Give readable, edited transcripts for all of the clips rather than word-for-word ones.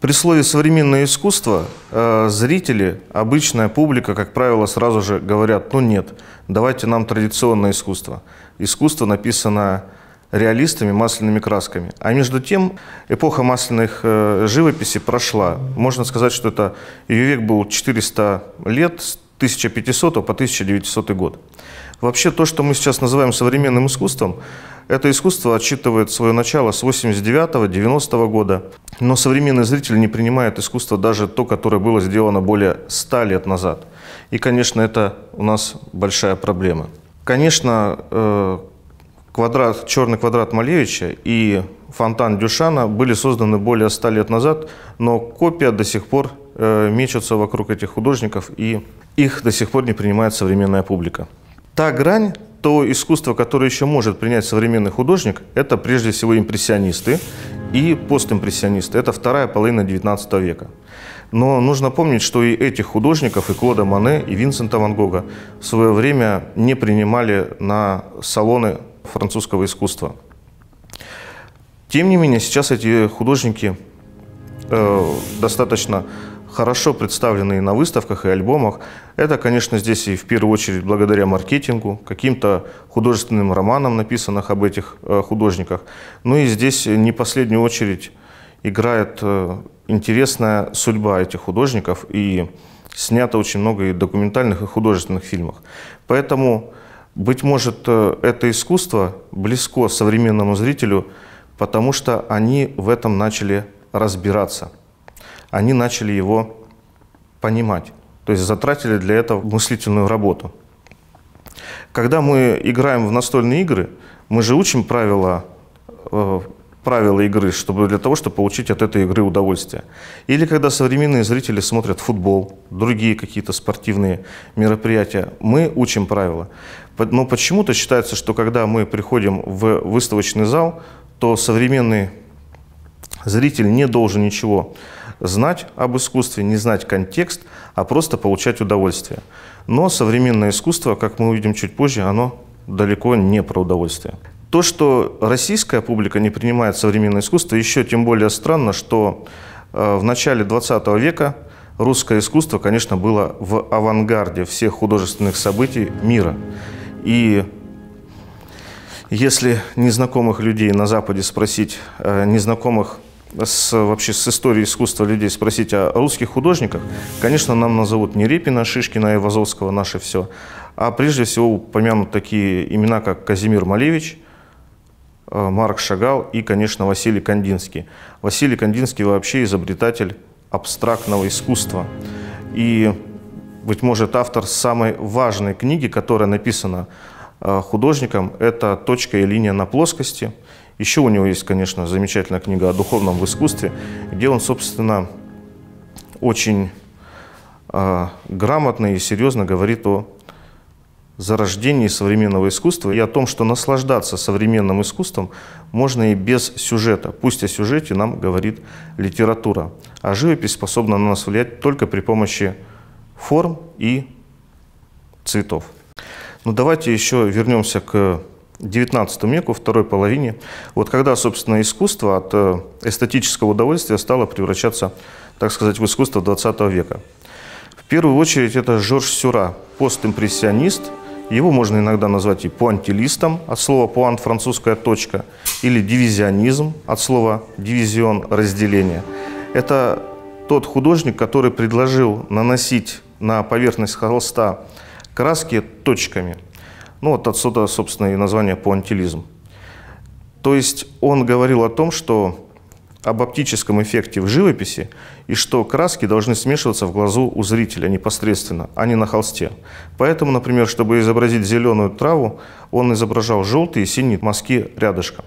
При слове «современное искусство» зрители, обычная публика, как правило, сразу же говорят: ну нет, давайте нам традиционное искусство. Искусство написано реалистами, масляными красками. А между тем эпоха масляных живописи прошла. Можно сказать, что это ее век был 400 лет, с 1500 по 1900 год. Вообще то, что мы сейчас называем современным искусством, это искусство отсчитывает свое начало с 89-90 года. Но современный зритель не принимает искусство даже то, которое было сделано более 100 лет назад. И, конечно, это у нас большая проблема. Конечно, «Черный квадрат» Малевича и «Фонтан» Дюшана были созданы более 100 лет назад, но копия до сих пор мечется вокруг этих художников, и их до сих пор не принимает современная публика. Та грань, то искусство, которое еще может принять современный художник, это прежде всего импрессионисты и постимпрессионисты. Это вторая половина XIX века. Но нужно помнить, что и этих художников, и Клода Моне, и Винсента Ван Гога в свое время не принимали на салоны французского искусства. Тем не менее, сейчас эти художники достаточно хорошо представлены на выставках и альбомах. Это, конечно, здесь и в первую очередь благодаря маркетингу, каким-то художественным романам, написанных об этих художниках. Ну и здесь не в последнюю очередь играет интересная судьба этих художников, и снято очень много и документальных, и художественных фильмов. Поэтому, быть может, это искусство близко современному зрителю, потому что они в этом начали разбираться. Они начали его понимать, то есть затратили для этого мыслительную работу. Когда мы играем в настольные игры, мы же учим правила игры, чтобы для того, чтобы получить от этой игры удовольствие. Или когда современные зрители смотрят футбол, другие какие-то спортивные мероприятия, мы учим правила. Но почему-то считается, что когда мы приходим в выставочный зал, то современный зритель не должен ничего знать об искусстве, не знать контекст, а просто получать удовольствие. Но современное искусство, как мы увидим чуть позже, оно далеко не про удовольствие. То, что российская публика не принимает современное искусство, еще тем более странно, что в начале 20 века русское искусство, конечно, было в авангарде всех художественных событий мира. И если незнакомых людей на Западе спросить, незнакомых вообще с историей искусства людей спросить о русских художниках, конечно, нам назовут не Репина, Шишкина и Айвазовского, наше все, а прежде всего упомянут такие имена, как Казимир Малевич, Марк Шагал и, конечно, Василий Кандинский. Василий Кандинский вообще изобретатель абстрактного искусства и, быть может, автор самой важной книги, которая написана художником, это «Точка и линия на плоскости». Еще у него есть, конечно, замечательная книга о духовном в искусстве, где он, собственно, очень грамотно и серьезно говорит о зарождении современного искусства и о том, что наслаждаться современным искусством можно и без сюжета. Пусть о сюжете нам говорит литература, а живопись способна на нас влиять только при помощи форм и цветов. Но давайте еще вернемся к XIX веку, второй половине, вот когда, собственно, искусство от эстетического удовольствия стало превращаться, так сказать, в искусство XX века. В первую очередь это Жорж Сюра, постимпрессионист, его можно иногда назвать и пуантилистом, от слова «пуант» французская точка, или дивизионизм, от слова «дивизион» разделение. Это тот художник, который предложил наносить на поверхность холста краски точками. Ну, вот отсюда, собственно, и название «пуантилизм». То есть он говорил о том, что об оптическом эффекте в живописи и что краски должны смешиваться в глазу у зрителя непосредственно, а не на холсте. Поэтому, например, чтобы изобразить зеленую траву, он изображал желтые и синие мазки рядышком.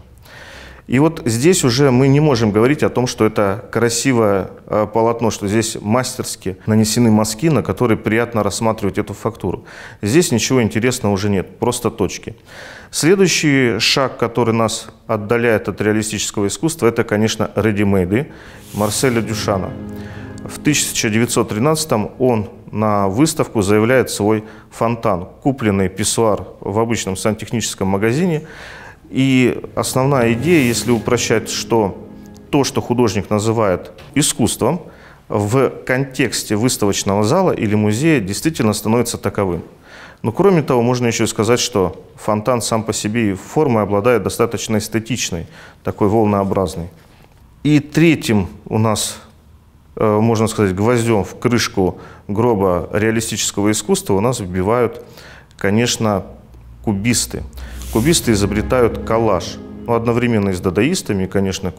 И вот здесь уже мы не можем говорить о том, что это красивое полотно, что здесь мастерски нанесены мазки, на которые приятно рассматривать эту фактуру. Здесь ничего интересного уже нет, просто точки. Следующий шаг, который нас отдаляет от реалистического искусства, это, конечно, редимейды Марселя Дюшана. В 1913-м он на выставку заявляет свой фонтан, купленный писсуар в обычном сантехническом магазине. И основная идея, если упрощать, что то, что художник называет искусством, в контексте выставочного зала или музея действительно становится таковым. Но кроме того, можно еще сказать, что фонтан сам по себе и формой обладает достаточно эстетичной, такой волнообразной. И третьим у нас, можно сказать, гвоздем в крышку гроба реалистического искусства у нас вбивают, конечно, кубисты. Кубисты изобретают коллаж. Но одновременно и с дадаистами, конечно,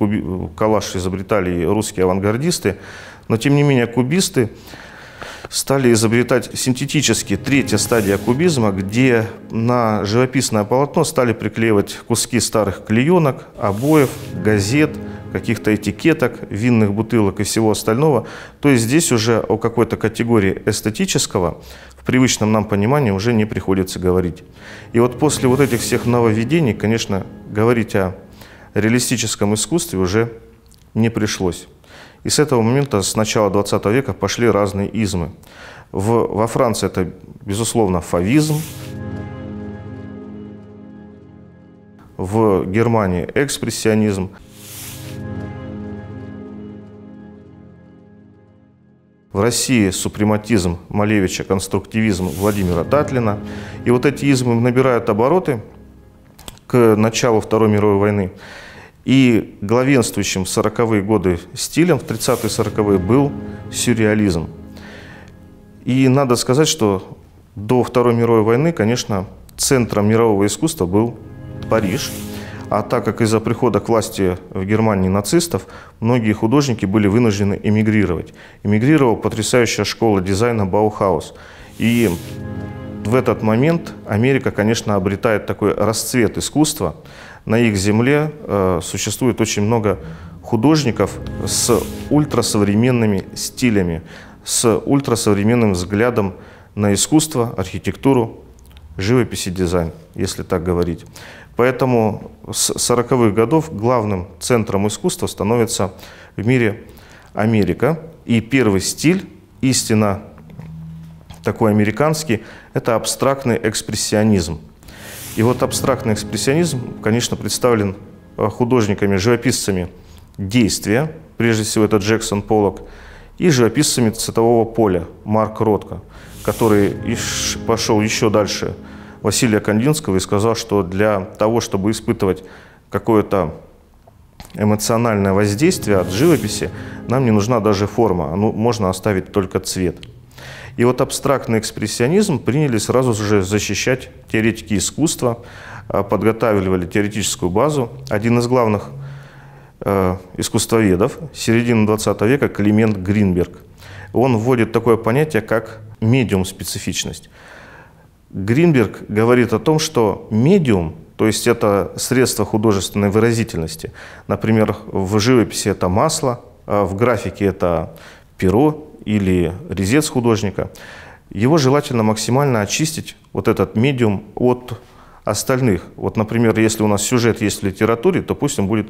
коллаж изобретали и русские авангардисты, но тем не менее кубисты стали изобретать синтетически, третья стадия кубизма, где на живописное полотно стали приклеивать куски старых клеенок, обоев, газет, каких-то этикеток, винных бутылок и всего остального. То есть здесь уже о какой-то категории эстетического в привычном нам понимании уже не приходится говорить. И вот после вот этих всех нововведений, конечно, говорить о реалистическом искусстве уже не пришлось. И с этого момента, с начала 20 века, пошли разные измы. Во Франции это, безусловно, фавизм. В Германии экспрессионизм. В России супрематизм Малевича, конструктивизм Владимира Татлина. И вот эти измы набирают обороты к началу Второй мировой войны. И главенствующим в 40-е годы стилем, в 30-е и 40-е, был сюрреализм. И надо сказать, что до Второй мировой войны, конечно, центром мирового искусства был Париж. А так как из-за прихода к власти в Германии нацистов, многие художники были вынуждены эмигрировать. Эмигрировала потрясающая школа дизайна Баухаус. И в этот момент Америка, конечно, обретает такой расцвет искусства. На их земле существует очень много художников с ультрасовременными стилями, с ультрасовременным взглядом на искусство, архитектуру, живопись и дизайн, если так говорить. Поэтому с 40-х годов главным центром искусства становится в мире Америка. И первый стиль, истинно такой американский, это абстрактный экспрессионизм. И вот абстрактный экспрессионизм, конечно, представлен художниками, живописцами действия, прежде всего это Джексон Поллок, и живописцами цветового поля Марк Ротко, который пошел еще дальше Василия Кандинского и сказал, что для того, чтобы испытывать какое-то эмоциональное воздействие от живописи, нам не нужна даже форма, можно оставить только цвет. И вот абстрактный экспрессионизм приняли сразу же защищать теоретики искусства, подготавливали теоретическую базу. Один из главных искусствоведов середины 20 века, Клемент Гринберг, он вводит такое понятие, как медиум-специфичность. Гринберг говорит о том, что медиум, то есть это средство художественной выразительности, например, в живописи это масло, в графике это перо, или резец художника, его желательно максимально очистить, вот этот медиум, от остальных. Вот, например, если у нас сюжет есть в литературе, то пусть он будет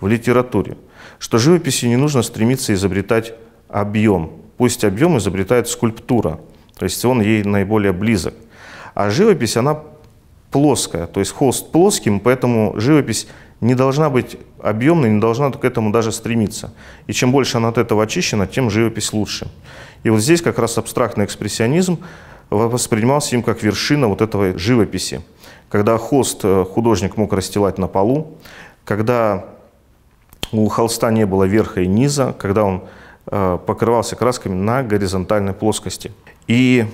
в литературе. Что живописи не нужно стремиться изобретать объем. Пусть объем изобретает скульптура, то есть он ей наиболее близок. А живопись, она плоская, то есть холст плоским, поэтому живопись не должна быть объемной, не должна к этому даже стремиться. И чем больше она от этого очищена, тем живопись лучше. И вот здесь как раз абстрактный экспрессионизм воспринимался им как вершина вот этого живописи. Когда холст художник мог расстилать на полу, когда у холста не было верха и низа, когда он покрывался красками на горизонтальной плоскости. И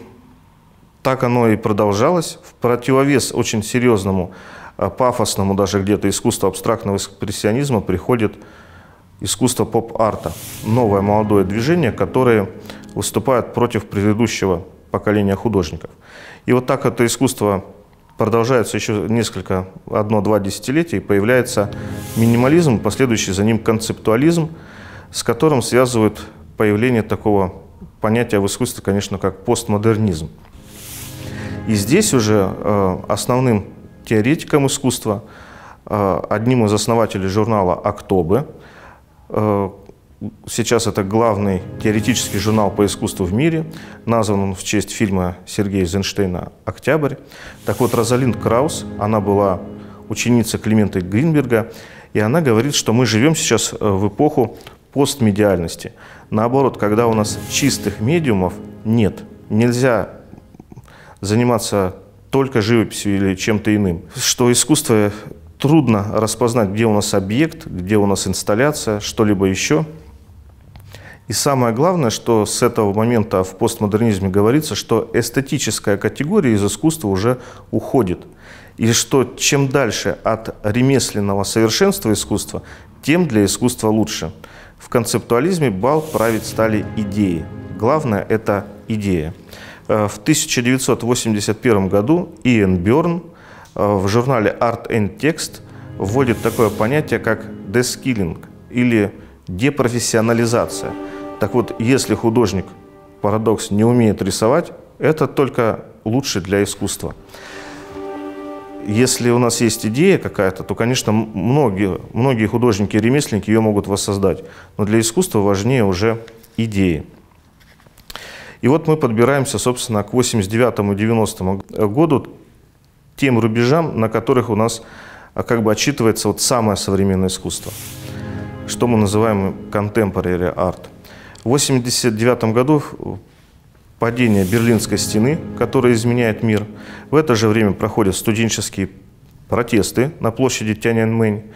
так оно и продолжалось. В противовес очень серьезному, пафосному даже где-то искусству абстрактного экспрессионизма приходит искусство поп-арта. Новое молодое движение, которое выступает против предыдущего поколения художников. И вот так это искусство продолжается еще несколько, одно-два десятилетия, и появляется минимализм, последующий за ним концептуализм, с которым связывают появление такого понятия в искусстве, конечно, как постмодернизм. И здесь уже основным теоретиком искусства, одним из основателей журнала «Октобе». Сейчас это главный теоретический журнал по искусству в мире. Назван он в честь фильма Сергея Эйзенштейна «Октябрь». Так вот, Розалин Краус, она была ученицей Клемента Гринберга, И она говорит, что мы живем сейчас в эпоху постмедиальности. Наоборот, когда у нас чистых медиумов нет, нельзя заниматься только живописью или чем-то иным. Что искусство трудно распознать, где у нас объект, где у нас инсталляция, что-либо еще. И самое главное, что с этого момента в постмодернизме говорится, что эстетическая категория из искусства уже уходит. И что чем дальше от ремесленного совершенства искусства, тем для искусства лучше. В концептуализме бал править стали идеи. Главное – это идея. В 1981 году Иэн Бёрн в журнале Art and Text вводит такое понятие, как «дескиллинг» или депрофессионализация. Так вот, если художник, парадокс, не умеет рисовать, это только лучше для искусства. Если у нас есть идея какая-то, то, конечно, многие художники и ремесленники ее могут воссоздать. Но для искусства важнее уже идеи. И вот мы подбираемся, собственно, к 89-90 году, тем рубежам, на которых у нас как бы отчитывается вот самое современное искусство, что мы называем contemporary art. В 1989 году падение Берлинской стены, которая изменяет мир. В это же время проходят студенческие протесты на площади Тяньаньмэнь.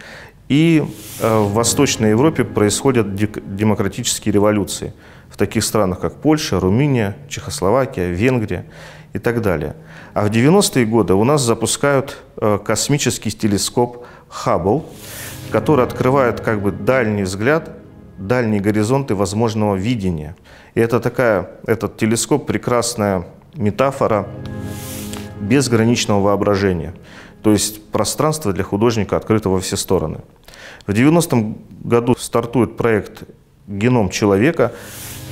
И в Восточной Европе происходят демократические революции в таких странах, как Польша, Румыния, Чехословакия, Венгрия и так далее. А в 90-е годы у нас запускают космический телескоп Хаббл, который открывает как бы дальний взгляд, дальние горизонты возможного видения. И это этот телескоп – прекрасная метафора безграничного воображения. То есть пространство для художника открыто во все стороны. В 90-м году стартует проект «Геном человека»,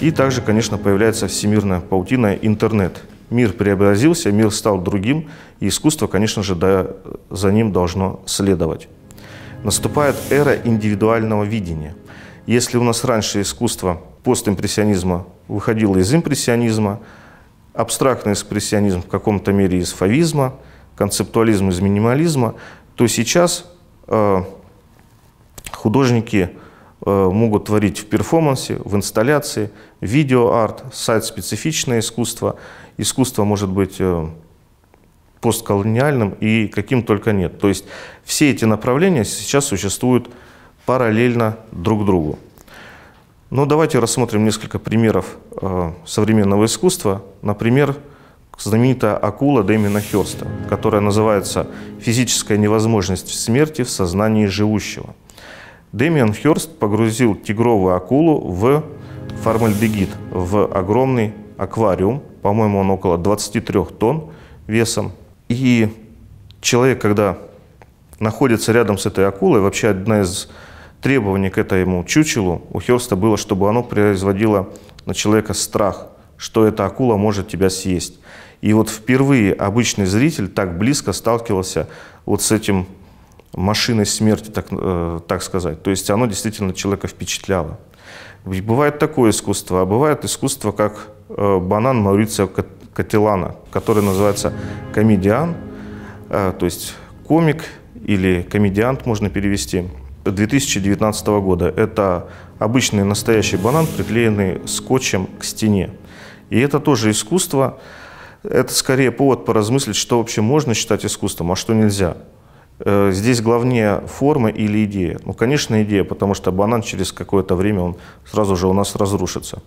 и также, конечно, появляется всемирная паутина «Интернет». Мир преобразился, мир стал другим, и искусство, конечно же, за ним должно следовать. Наступает эра индивидуального видения. Если у нас раньше искусство постимпрессионизма выходило из импрессионизма, абстрактный экспрессионизм в каком-то мере из фавизма, концептуализм из минимализма, то сейчас художники могут творить в перформансе, в инсталляции, видеоарт, сайт-специфичное искусство. Искусство может быть постколониальным и каким только нет. То есть все эти направления сейчас существуют параллельно друг другу. Но давайте рассмотрим несколько примеров современного искусства. Например, знаменитая акула Демиана Хёрста, которая называется «Физическая невозможность смерти в сознании живущего». Демиан Хёрст погрузил тигровую акулу в формальдегид, в огромный аквариум. По-моему, он около 23 тонн весом. И человек, когда находится рядом с этой акулой, вообще одна из требований к этому чучелу у Хёрста было, чтобы оно производило на человека страх, что эта акула может тебя съесть. И вот впервые обычный зритель так близко сталкивался вот с этим машиной смерти, так сказать. То есть оно действительно человека впечатляло. Бывает такое искусство, а бывает искусство, как банан Маурицо Кателана, который называется комедиан, то есть комик или комедиант можно перевести, 2019 года. Это обычный настоящий банан, приклеенный скотчем к стене. И это тоже искусство, это скорее повод поразмыслить, что вообще можно считать искусством, а что нельзя. Здесь главнее форма или идея. Ну, конечно, идея, потому что банан через какое-то время он сразу же у нас разрушится.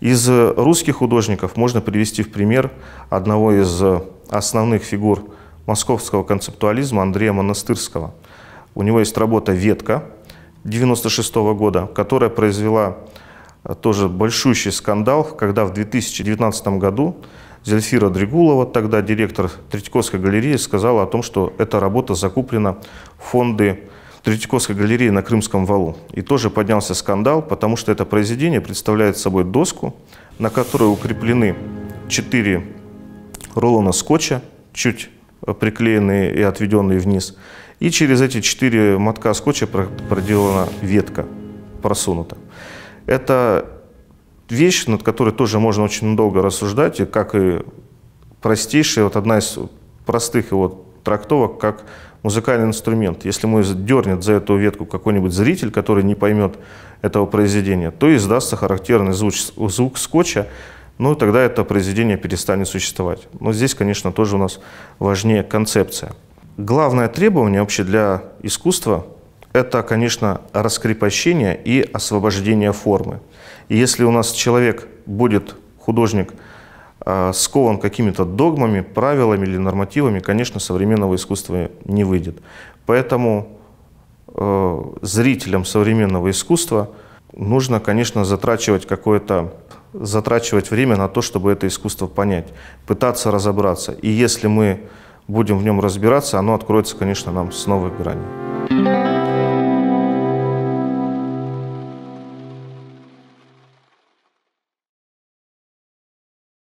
Из русских художников можно привести в пример одного из основных фигур московского концептуализма Андрея Монастырского. У него есть работа «Ветка» 1996 года, которая произвела тоже большущий скандал, когда в 2019 году Зельфира Дригулова, тогда директор Третьяковской галереи, сказала о том, что эта работа закуплена в фонды Третьяковской галереи на Крымском валу. И тоже поднялся скандал, потому что это произведение представляет собой доску, на которой укреплены 4 рулона скотча, чуть приклеенные и отведенные вниз. И через эти 4 мотка скотча проделана ветка, просунута. Это вещь, над которой тоже можно очень долго рассуждать, и как и простейшая, вот одна из простых его трактовок, как музыкальный инструмент. Если мой дернет за эту ветку какой-нибудь зритель, который не поймет этого произведения, то издастся характерный звук скотча, ну и тогда это произведение перестанет существовать. Но здесь, конечно, тоже у нас важнее концепция. Главное требование вообще для искусства – это, конечно, раскрепощение и освобождение формы. И если у нас человек будет, художник, скован какими-то догмами, правилами или нормативами, конечно, современного искусства не выйдет. Поэтому зрителям современного искусства нужно, конечно, затрачивать время на то, чтобы это искусство понять, пытаться разобраться. И если мы будем в нем разбираться, оно откроется, конечно, нам с новой грани.